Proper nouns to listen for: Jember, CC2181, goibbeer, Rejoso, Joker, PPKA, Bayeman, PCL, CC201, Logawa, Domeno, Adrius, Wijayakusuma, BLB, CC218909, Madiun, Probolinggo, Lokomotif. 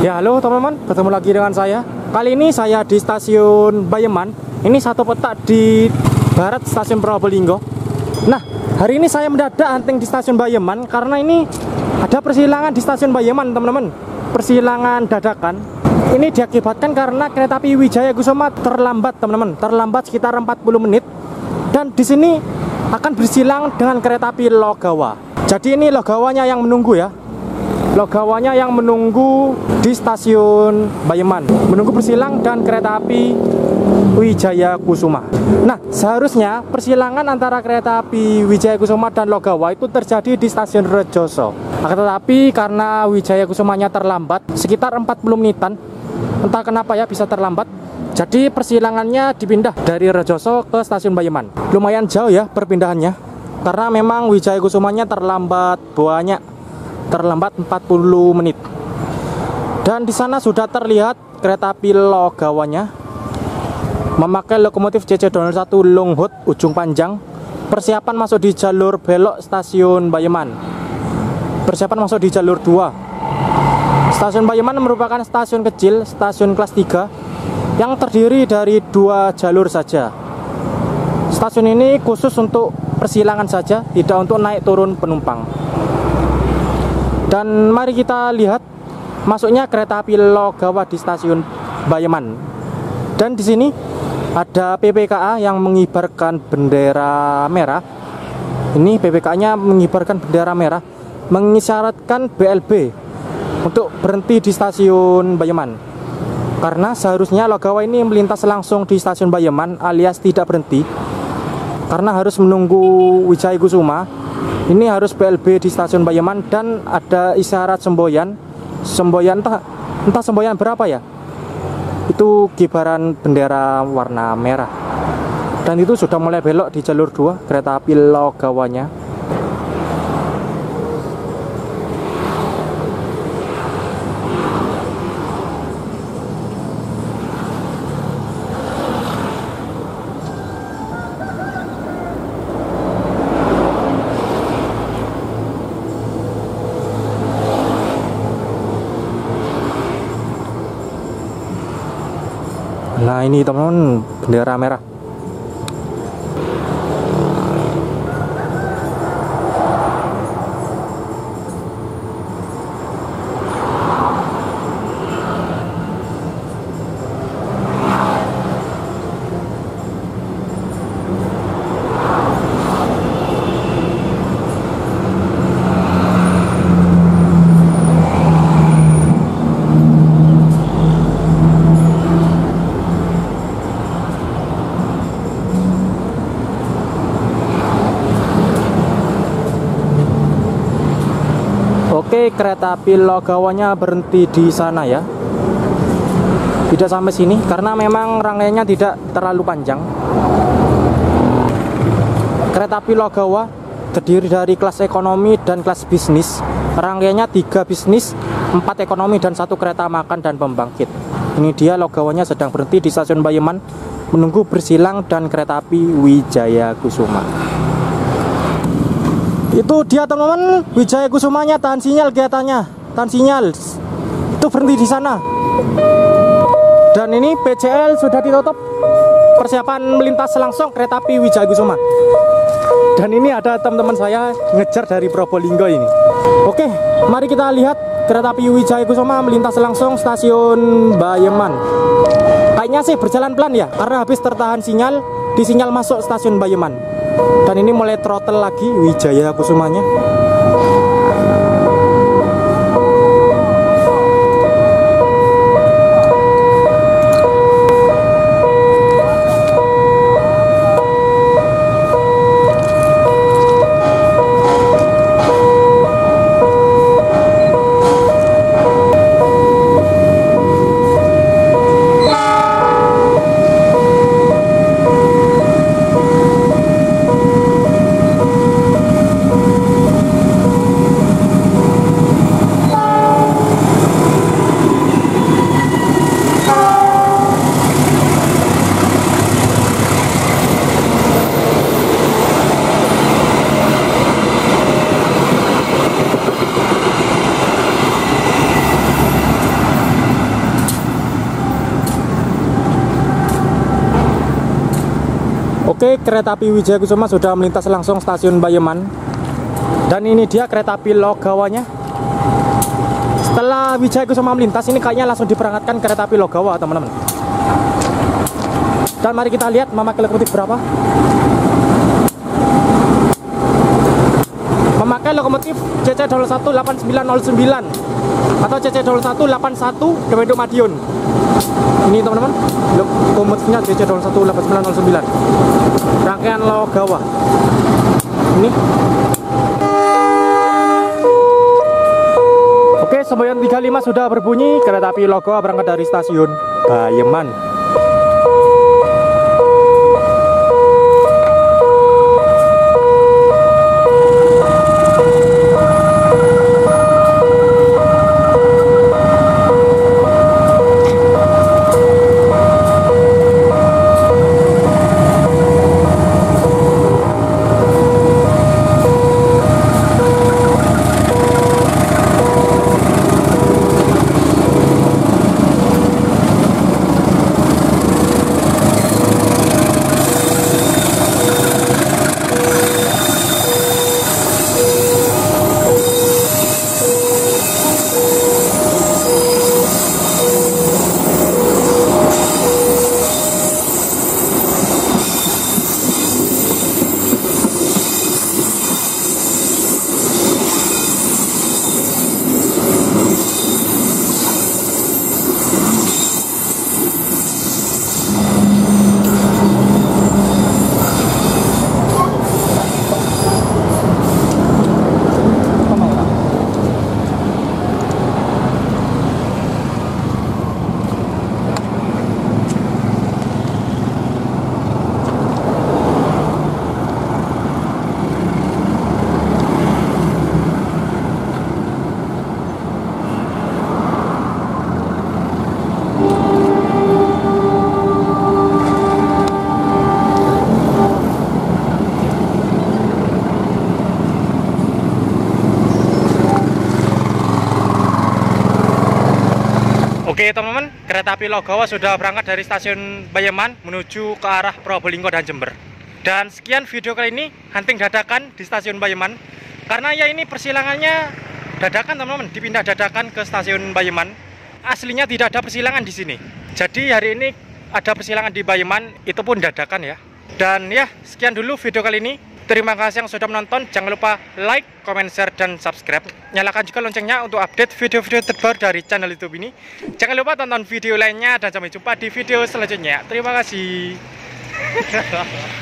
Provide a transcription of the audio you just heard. Ya halo teman-teman, bertemu lagi dengan saya. Kali ini saya di stasiun Bayeman. Ini satu petak di barat stasiun Probolinggo. Nah, hari ini saya mendadak hunting di stasiun Bayeman karena ini ada persilangan di stasiun Bayeman teman-teman. Persilangan dadakan. Ini diakibatkan karena kereta api Wijayakusuma terlambat teman-teman. Terlambat sekitar 40 menit. Dan di sini akan bersilang dengan kereta api Logawa. Jadi ini Logawanya yang menunggu ya. Logawanya yang menunggu di stasiun Bayeman, menunggu bersilang dan kereta api Wijayakusuma. Nah, seharusnya persilangan antara kereta api Wijayakusuma dan Logawa itu terjadi di stasiun Rejoso. Akan tetapi karena Wijayakusumanya terlambat sekitar 40 menitan, entah kenapa ya bisa terlambat. Jadi persilangannya dipindah dari Rejoso ke stasiun Bayeman. Lumayan jauh ya perpindahannya, karena memang Wijayakusumanya terlambat banyak. Terlambat 40 menit. Dan di sana sudah terlihat kereta api Logawanya memakai lokomotif CC201 longhut ujung panjang, persiapan masuk di jalur belok stasiun Bayeman. Persiapan masuk di jalur 2. Stasiun Bayeman merupakan stasiun kecil, stasiun kelas 3 yang terdiri dari 2 jalur saja. Stasiun ini khusus untuk persilangan saja, tidak untuk naik turun penumpang. Dan mari kita lihat masuknya kereta api Logawa di stasiun Bayeman. Dan di sini ada PPKA yang mengibarkan bendera merah. Ini PPKA-nya mengibarkan bendera merah, mengisyaratkan BLB untuk berhenti di stasiun Bayeman. Karena seharusnya Logawa ini melintas langsung di stasiun Bayeman alias tidak berhenti. Karena harus menunggu Wijayakusuma. Ini harus BLB di stasiun Bayeman dan ada isyarat semboyan entah semboyan berapa ya. Itu kibaran bendera warna merah. Dan itu sudah mulai belok di jalur 2 kereta api Logawanya. Nah ini teman-teman bendera merah. Oke, kereta api Logawanya berhenti di sana ya. Tidak sampai sini karena memang rangkaiannya tidak terlalu panjang. Kereta api Logawa terdiri dari kelas ekonomi dan kelas bisnis. Rangkaiannya 3 bisnis, 4 ekonomi dan 1 kereta makan dan pembangkit. Ini dia Logawanya sedang berhenti di stasiun Bayeman menunggu bersilang dan kereta api Wijayakusuma. Itu dia teman-teman, Wijayakusumanya tahan sinyal kelihatannya. Tahan sinyal. Itu berhenti di sana. Dan ini PCL sudah ditutup. Persiapan melintas langsung kereta api Wijayakusuma. Dan ini ada teman-teman saya ngejar dari Probolinggo ini. Oke, mari kita lihat kereta api Wijayakusuma melintas langsung stasiun Bayeman. Kayaknya sih berjalan pelan ya, karena habis tertahan sinyal di sinyal masuk stasiun Bayeman. Dan ini mulai throttle lagi Wijayakusumanya. Oke, kereta api Wijayakusuma sudah melintas langsung stasiun Bayeman. Dan ini dia kereta api Logawanya. Setelah Wijayakusuma melintas, ini kayaknya langsung diperangkatkan kereta api Logawa, teman-teman. Dan mari kita lihat memakai lokomotif berapa. Memakai lokomotif CC218909 atau CC2181 Domeno Madiun. Ini teman-teman, komotifnya CC218909. Rangkaian Logawa. Ini. Oke, 935 sudah berbunyi, kereta api Logawa berangkat dari stasiun Bayeman. Oke teman-teman, kereta api Logawa sudah berangkat dari stasiun Bayeman menuju ke arah Probolinggo dan Jember. Dan sekian video kali ini, hunting dadakan di stasiun Bayeman. Karena ya ini persilangannya dadakan teman-teman, dipindah dadakan ke stasiun Bayeman. Aslinya tidak ada persilangan di sini. Jadi hari ini ada persilangan di Bayeman, itu pun dadakan ya. Dan ya, sekian dulu video kali ini. Terima kasih yang sudah menonton. Jangan lupa like, comment, share, dan subscribe. Nyalakan juga loncengnya untuk update video-video terbaru dari channel YouTube ini. Jangan lupa tonton video lainnya dan sampai jumpa di video selanjutnya. Terima kasih.